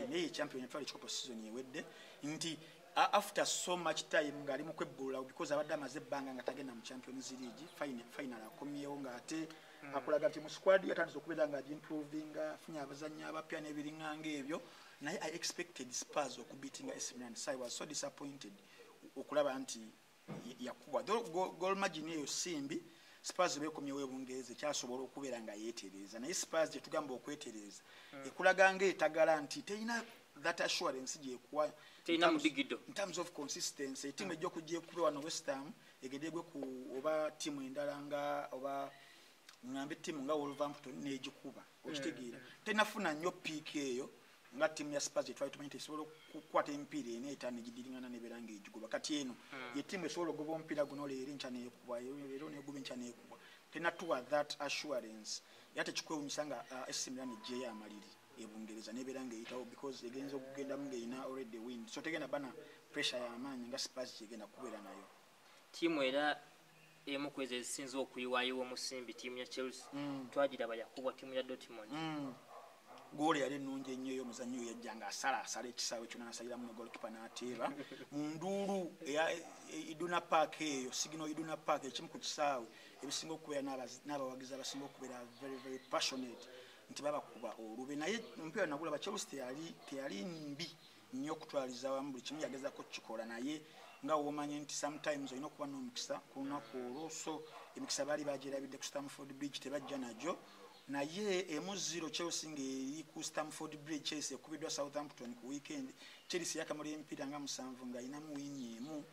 ne champion yafali chikopo season yewedde nti after so much time ngali mukwebula because abadde amaze banga ngatagenda mu Champions League final final akomyewo ngate akulaga team squad yatanze okubeda nga improving afunya abazanyi abapya n'ebiringanga ebyo naye I expected Spurs okubitinga A C Milan so I was so disappointed okulaba anti yakubwa goal margin eyo simbi Spurs bekomyewe bungeze kyasobola okubera nga yetereza naye Spurs je tugamba okwetereza mm. ekulaga nge tagaranti teina that assurance je kwa teina mudigido in terms of consistency mm. team ejjo kujje kubewa no West Ham egedegwe ku oba team endalanga oba ngambe team nga Wolverhampton nejikuba okitegeera mm. tenafuna nyo P K eyo nga team ya Spurs try to maintain solo kukwata empire ene etane gidilingana ne berange ejugo bakati eno mm. ye team solo gobo mpira guno le erinchane yekuba yero ne gubinchane yekuba tena to that assurance yate chikwe umisanga uh, S C Milan je ya maliri ebungereza ne berange itawo because egenzo kugenda munge ina already win so tegena bana pressure ya amanyi nga Spurs chegena kubera nayo team era emu kweze sinzo kuyiwayo omusimbi team ya Chelsea mm. twajida baya kubwa team ya Dortmund mm. Goli yali nunje nnyo yo muzanyo yajjanga sala sala ekisawe kyo nasalira mu goalkeeper n'ateeba munduru ya iduna park eyo signal iduna park ekimu ku kisawe ebisinga okubeera n'abawagizi abasinga okubeera very very passionate nti baba kuba olube naye mpira nagula ba Chelsea yali teyali mbi nnyo okutwaliza wamu buli kimu yagezako kikola naye nga womanye nti sometimes olina okuba n'omukisa ku lunaku olwo so emikisa baali bagirabidde ku Stamford Bridge tebajja najo na ye emu zero Chelsea ngeri ku Stamford Bridge Chelsea kubidwa Southampton ku weekend Chelsea yakamuli mpira nga musanvu nga ina muinyemu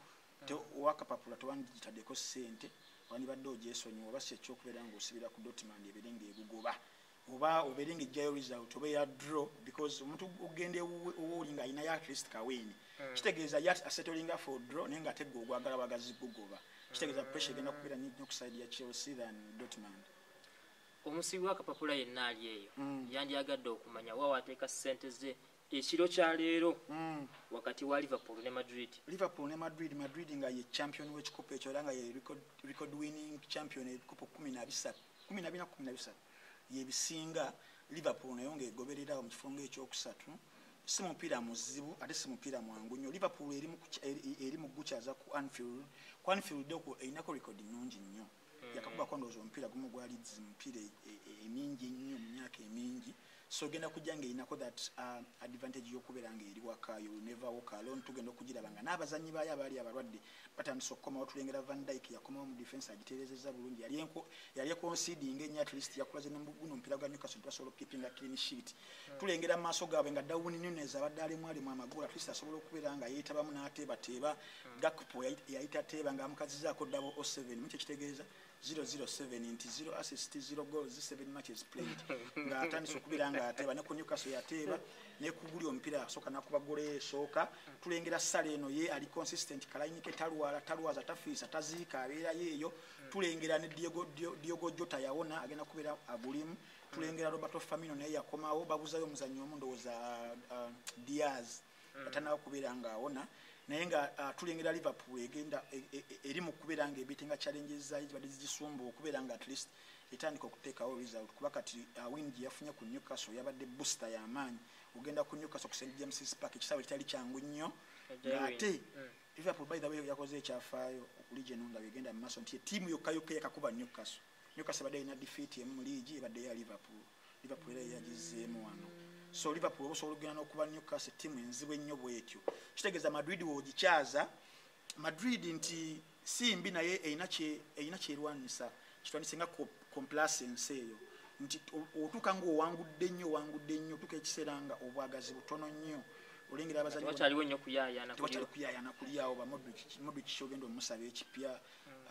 to waka papula to wanditadeko sente wani badoje esonyo obasye chokubera ngo sibira ku Dortmund ebirenge egugoba oba obirenge jayo result oba ya draw because omuntu ogende uwolinga ina ya Christ kawini mm. Kitegeeza yat asettlinga for draw nenga tego gwagala bagazi gugoba kitegeeza mm. Pressure genda kubira ni side ya Chelsea than Dortmund omusiwa kapapula yenna aliyeyo mm. Yandiyagadde okumanya wawateeka sente ze ekiro kya leero mm. Wakati wa Liverpool ne Madrid Liverpool ne Madrid Madrid nga ye champion w'ekikopo ekyo era nga ye record, record winning champion ekikopo kumi na bisatu yebisinga Liverpool nayo ng'egoberera mu kifungo ekyokusatu si mupiira muzibu ate si mupiira mwangu nnyo Liverpool eri mu guchaza ku Anfield ku Anfield doko einako record nnungi nnyo yakakuba kondozo mpira gumu gwali zimpire emingi nnyo myaka emingi so genda kujange inako that uh, advantage yokuberanga eri wakayo never walk alone tugenda kujirabanga nabazanyi baya bali abalwadde batandise okoma otulengera Van Dijk yakoma mu defense agiterezeza bulungi yali enko yali conceding enya at least yakulaze n'embuguno mpira gwa Newcastle twasolo keeping a clean sheet mm. Tulengera maso gawe nga Darwin Nunez abadale mwali mwa magula twisa asobola okuberanga yitabamu n'ateba teba mm. Gakpo yayita teba nga amukazizaako double o seven mucho kitegeeza zero zero seven into zero assists zero goals seven matches played nga atani sokubiranga ateba ne ku Newcastle yateba ne kugulyo mpira soka nakuba gole soka tulengera sale eno ye ali consistent kalaini ke taluwa taluwa za tafisa tazika abira yeyo tulengera ne Diego Diego Jota yaona agena kubira abulimu tulengera Roberto Firmino naye yakomawo babuza yo muzanyo omundo za uh, Diaz atana okubiranga aona nayenga uh, tulengera Liverpool egenda eri mu kuberanga ebitinga challenges zaidi badi zisumbu kuberanga at least itandiko kuteka all result kubaka ti uh, wingi yafunya ku Newcastle yabadde booster ya amanyi ugenda ku Newcastle ku Saint James's Park kisawe tali changu nnyo ngate mm. Liverpool by the way yakoze chafayo kulije nunda yegenda maso nti team yokayoke yakakuba Newcastle Newcastle bade ina defeat emu league bade ya Liverpool Liverpool ya jizemu wano so Liverpool oso olugana nokuba Newcastle team enzibwe nnyo bwetyo kitegeza Madrid wojichaza Madrid nti simbi naye einache einache erwanisa kitwanisinga complacency eyo nti otuka ngo wangudde nnyo wangudde nnyo tuke kiseranga obwagazi butono nnyo olengera abazanyo twachali wenyo kuyaya na twachali kuyaya na kuliawo ba Modric Modric chogendo musabe ekipya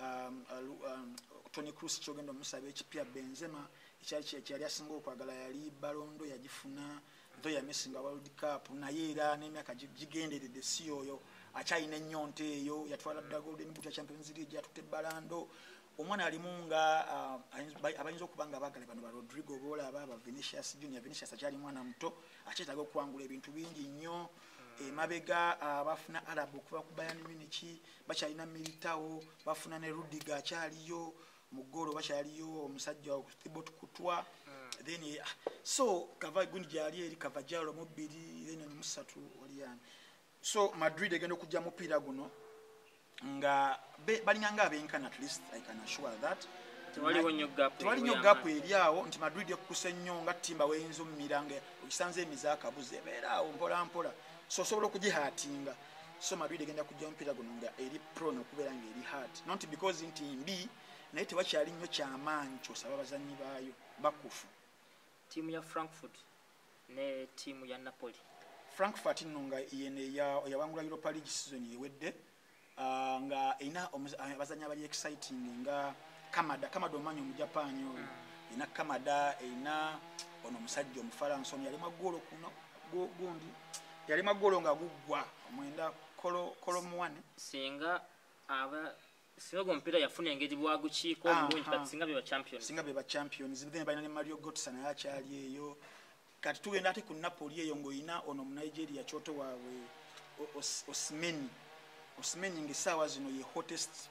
um, um Toni Kroos chogendo musabe ekipya Benzema ichachi ichachi asinga okwagala yali Ballon d'Or yagifuna ndo ya Messi nga World Cup na yera ne myaka gigenderede siyoyo achaine nyonte eyo yatwala mm. Golden Boot ya Champions League yatute balando omwana alimunga uh, abayinza okubanga abagale bano ba Rodrigo bola baba Vinicius Junior Vinicius achali mwana mto achetaga okwangula ebintu bingi nnyo mm. Emabega uh, bafuna Arab kuba ku Bayern Munich bachalina Militao bafuna ne Rudiger achaliyo mugoro bachaliyo omusajja wa Thibaut Courtois mm. Then yeah. So kava gundi jali eri kavajalo mobili then musatu oliyana so Madrid egenda kujja mupira guno nga balinganga abenkana at least I can assure that twali wonyo gap twali nyo gap eliawo nti Madrid yakuse nnyo nga timba wenzo mirange okisanze emizaka buze berawo mpola mpola so sobola kujihatinga so Madrid egenda kujja mupira guno nga eri prono kuberanga eri hard not because inti mbi na ite wakyali nnyo kyamancho sababazanyi bayo bakufu timu ya Frankfurt ne timu ya Napoli Frankfurt nonga yene ya yawangula Europa League season yewedde uh, nga ina abazanya bali exciting nga Kamada Kamada omanyo mu Japan mm. Ina Kamada ina ono musajja omufalanso yali magolo kuno gundi yali magolo nga gugwa omwenda kolo kolo muwane singa aba Singa mpira yafuna engeri bwagukiiko bulungi kati singa beba champions singa beba champions then bayina ne Mario Götze na achali eyo kati tugenda ate ku Napoli eyo ngoina ono mu Nigeria choto wawe Osimhen Osimhen ngesawa zino ye hottest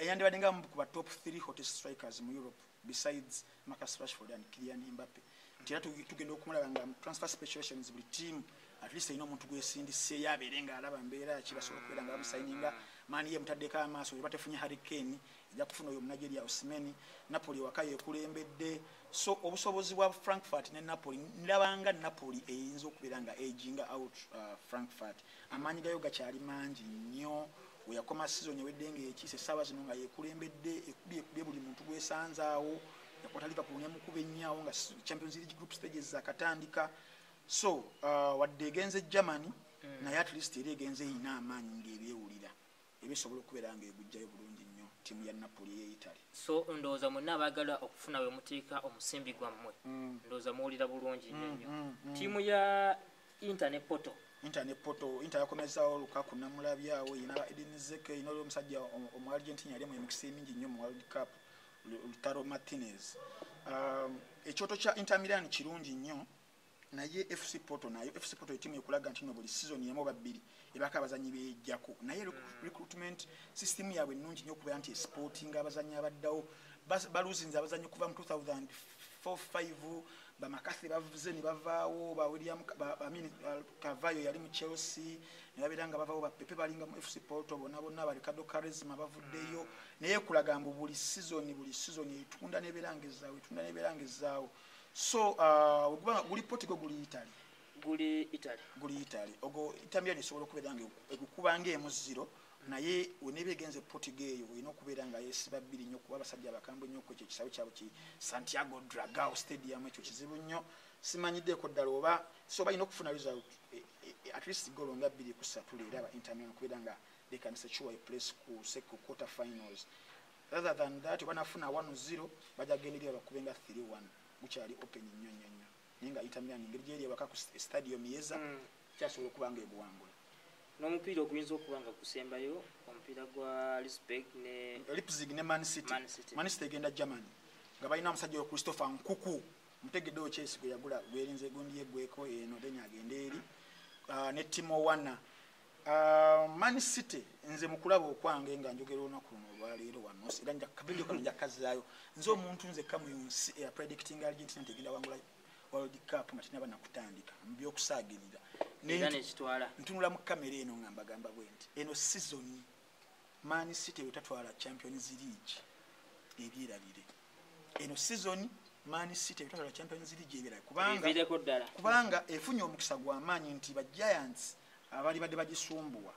eyandi badinga mu ku top three hottest strikers mu Europe besides Marcus Rashford and Kylian Mbappé. Tiatu tugenda okumulaba nga transfer speculations buli team at least ino omuntu gwesindi se yaberenga alaba mbeera kibasobola kwera nga bamusayininga mani ye mutaddeko amaaso batefunye Harry Kane ejja kufuna oyo Nigeria Osimhen Napoli wakaye ekulembedde so obusobozi bwa Frankfurt ne Napoli ndabanga Napoli eyinza okubeera nga ejinga out uh, Frankfurt amanyi gayo gakyali mangi nnyo we yakoma season yewedenge ekise sawa zino nga yekulembedde ekubye kubye buli muntu gwesanzaawo yakota Liverpool ne mukube nnyawo nga Champions League group stages zakatandika so uh, wadde genze Germany mm. na at least ere genze ina amanyi ngebyewulira ebisobola okubeera nga egujjayo bulungi nnyo timu ya Napoli ye Italy so ndoza monna bagala okufuna we muteeka omusimbi gwa mmwe mm. ndoza muulira bulungi nnyo mm, mm, mm. timu ya Inter Porto Internet Porto Inter yakomeza Lukaku namulabya awo ina Edin Zeke ino musajja omu Argentina yali mu mixi mingi nnyo mu World Cup Sandro Martinez um ekyoto cha Inter Milan kirungi nnyo naye F C Porto nayo F C Porto team ekulaga ntino buli season yemo babiri ebaka abazanyi bejjako naye recruitment system yawe nnungi nnyo kuba anti sporting abazanyi abaddawo baluzinza abazanyi kuva mu two thousand four five bamakasi bavuze ni bavaawo ba William ba, I mean Carvalho yali mu Chelsea ne babiranga bavaawo ba Pepe balinga mu F C Porto bona bona bali kado charisma bavuddeyo naye kulagambo buli season buli season yitunda neberangeza witunda neberangezaawo so uh ogubanga guli Portugal guli Italy guli Italy guli Italy ogo itambya ni sobola kubedange ekukubanga emu zero naye onebegenze Portugal yino kuberanga yesiba bibiri nyo kuba basajja bakambo nyo koche kisawo kyabo ki Santiago Dragao Stadium ekyo kizibu nyo simanyide ko daloba so ba ino kufuna result e, e, at least goal nga bibiri kusatulira ba internet kuberanga they can secure a place ku second quarter finals rather than that wanafuna one zero baja geleria bakubenga three one guchali open nyo nyo nyo ninga internet ngirijeria bakaku stadium yeza mm. kyasolo kubanga ebuwangula no mpira ogwinzo kubanga kusembayo ompira gwa respect ne Leipzig ne Man City Man City, Man City egenda Germany ngabayina musajja Christopher Nkuku mutegedo Chelsea go yagula gwerinze gondi yegweko eno denya genderi uh, ne Timo Werner uh, Man City nze mukulabo okwange nga njogero na kuno lwalero wanosi ganja kabinjo kananja kazayo nze omuntu nze kamu ya predicting Argentina tegenda wangula World Cup matina bana kutandika mbyo kusagirira nene kitwala ntunula mu kamera eno ngamba gamba bwenti eno season Man City utatwala Champions League ebirabire eno season Man City utatwala Champions League ebirabire kubanga ebirabire ko dala kubanga efunyo omukisa gwa amanyi nti ba Giants abali badde bajisumbuwa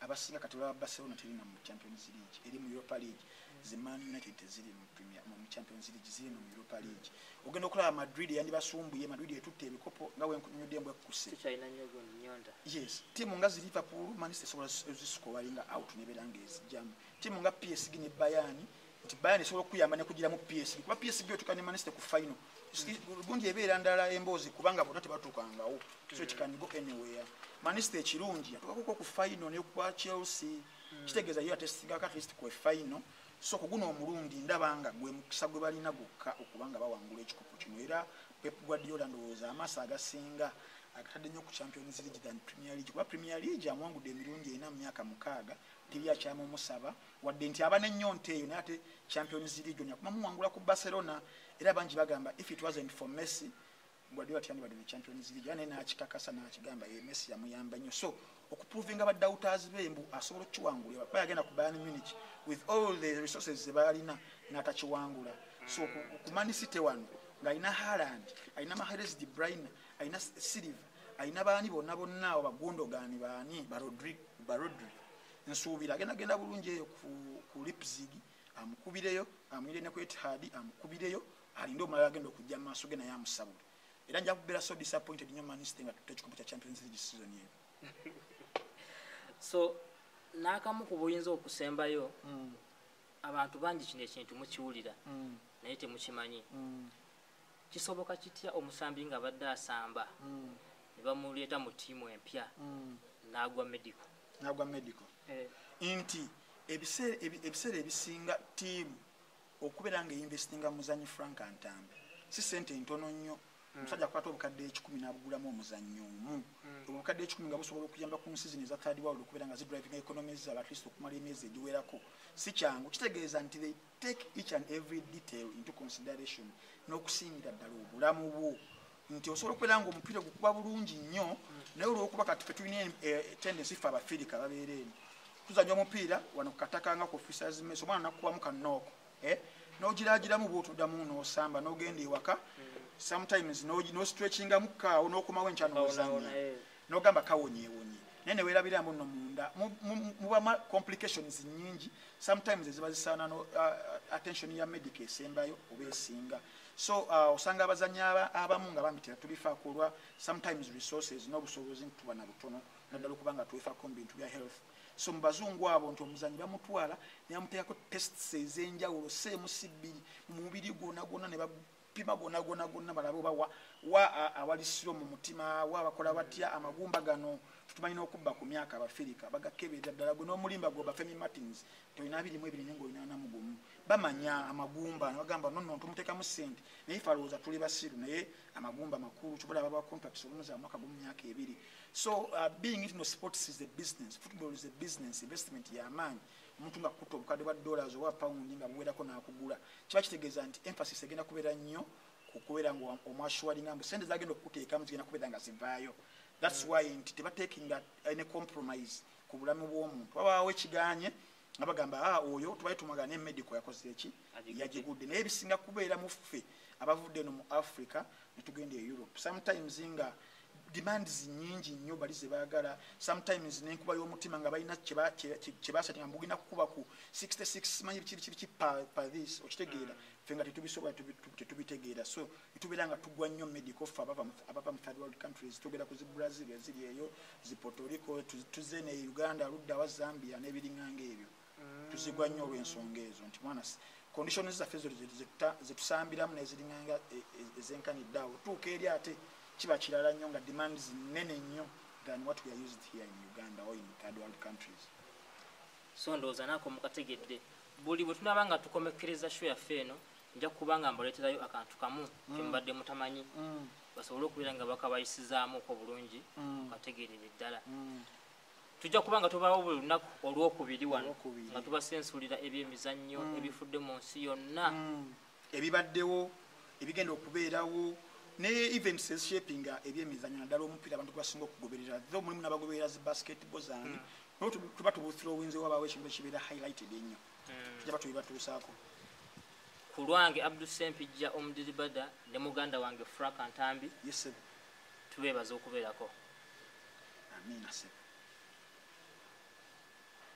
abasinga katula Barcelona telina mu Champions League eri mu Europa League Ziman United zili mu Premier mu Champions League zili mu Europa League ogenda okulaba Madrid yandi basumbuye Madrid yetutte ebikopo ngawe nkunyudembo kuse China nyogo nyonda yes team nga zili Liverpool Manchester City walinga out nebelange jam team nga P S G ne Bayern nti Bayern solo kuyamba ne kugira mu P S G kuba P S G yotukane Manchester ku final gonje ebera ndala embozi kubanga botate batukanga o so kikani go anywhere Manchester chirungi atukako ku final ne kwa Chelsea kitegeza yo atestinga ka test ku final so kuguno omulundi ndabanga gwe mukisa gwe balina gokka okubanga bawangula ekikopo kino era Pep Guardiola ndowooza amasa agasinga akatadde nnyo ku Champions League than Premier League kuba Premier League amwangudde emirundi ena mu myaka mukaaga tibya kyama omusaba wadde nti abane nnyo nte eyo naye ate Champions League nyakuma muwangula ku Barcelona era bangi bagamba if it wasn't for Messi Guardiola tiyandibadde mu Champions League yana n'akikakasa n'akigamba ye Messi yamuyamba nnyo so okuprovinga ba doubters bembu asobola okuwangula bayagenda ku Bayern Munich with all the resources zebalina natachiwangula so ku Man City wanu ngaina Haaland aina Mahrez De Bruyne aina Silva aina bani bonna bonna abagondo gani bani ba Rodrigo ba Rodrigo nsubira genda genda bulunje ku Leipzig amukubireyo amwire ne ku Etihad amukubireyo ali ndo malagendo kujja masoge na ya musabule era nja kubera so disappointed nyo Man City ngatechikompa Champions League season ye so nakamu kubuyinza okusembayo mm. abantu bangi kino ekintu mukiwulira mm. naye temukimanyi mm. kisoboka kitya omusambi nga badde asamba mm. ne bamuleeta mu ttiimu empya mm. n'agwa medical n'agwa medical eh. Inti ebiseera ebiseera ebisinga ttiimu okubeera ng'einvestinga muzanyi Frank Antambe si sente ntono nnyo Musajja kwata obukadde ekikumi n'abugulamu omuzannyo omu. Obukadde ekikumi nga busobola okuyamba ku season eza third world okubeera nga zidriving economies z'Abakristo okumala emyezi egiwerako. Si kyangu kitegeeza nti they take each and every detail into consideration n'okusingira ddala obulamu bwo. Nti osobola okubeera nga omupiira gukuba bulungi nnyo naye olw'okuba kati ffe tulina tendensi ffe Abafirika babeera eno. Tuzannya omupiira wano kukatakanga ku officers mess omwana nakukubamu kannooko. N'ogiragiramu bw'otoddamu n'osamba n'ogenda ewaka. Sometimes no no stretching amuka onokomawo enchano ozanya no gamba kawonye wonye nene welabira ambo nomunda muba complications nyingi sometimes ezibazisana no uh, attention ya medical sembayo obesinga so uh, osanga abazanya abamu nga bamiti tulifa kulwa sometimes resources no busobozi kuba na butono nadalo kubanga tuifa kombi into your health so mbazungu abo nto muzanyi bamutwala nyamuteako tests ezenja olose musibiri mubiri gona gona ne pima gona gona gona balabo bawa wa awalisiro mu mutima wa bakola batya amagumba gano tutumanyina okubba ku myaka Abafirika bagakebera ddala gwe n'omulimba gwe Bafemi Martins toyina abiri mu ebiri nengo ina namugumu bamanya amagumba n'abagamba nonno ntumuteka mu sente naye faluza tuli basiru naye amagumba makuru chubula baba contracts omuza amaka mu myaka ebiri so uh, being it no sports is a business football is a business investment ya man omuntu nga kuto obukadde bwa dollars oba pound nga muwerako n'akugula kiba kitegeeza nti emphasis egenda kubeera nnyo kukubeera nga omwashwalinga mbu sente zagenda okuteekamu zigenda kubeera nga zivaayo. That's why nti tebateekinga any compromise ku bulamu bw'omuntu babaawo ekiganye abagamba ah oyo tubaye tumagana ne medical yakoze eki yagigudde naye bisinga kubeera mu ffe abavudde no mu Africa ne tugenda e Europe sometimes nga demands nyingi nnyo balize baagala sometimes n'enkuba y'omutima nga balina kyebasatinga mbugina kukuba ku sixty-six manyi bikibikibi per this okitegeera ffe nga tetubisobola tetubitegeera so netubeera nga tugwa nnyo medical ffe abava mu third world countries tugenda ku zi Brazil eziri eyo zi Puerto Rico tuze ne Uganda ludda wa Zambia n'ebiringanga ebyo tuzigwa nnyo olw'ensonga ezo nti mwana conditions zaffe zetusambiramu n'eziringanga ezenkaniddeawo tuuka eri ate chiba chilala nnyo nga demands nene nnyo than what we are used here in Uganda or in third world countries. So ndoza nako mukategedde buli bwe tunabanga tukomekereza show ya feno nja kubanga mboleterayo akantu kamu kimbadde mutamanyi basobola okubeera nga bakabayisizaamu ko bulungi kategerere ddala tujja kubanga tobaawo buli lunaku olw'okubiri wano nga tubasensulira ebyemizannyo ebifudde mu nsi yonna ebibaddewo ebigenda okubeerawo ne even says shaping ebyemizanyo nadalo omupira abantu kwasinga okugoberera tho mulimu nabagoberera zi basketball zange no tuba tubu throw winze wabawe chimbe chibera highlighted ennyo tujaba tubatuusaako ku lwange Abdul Sempijja omudibada ne muganda wange Frank Antambi yes sir tubebaza okubeerako amina sir.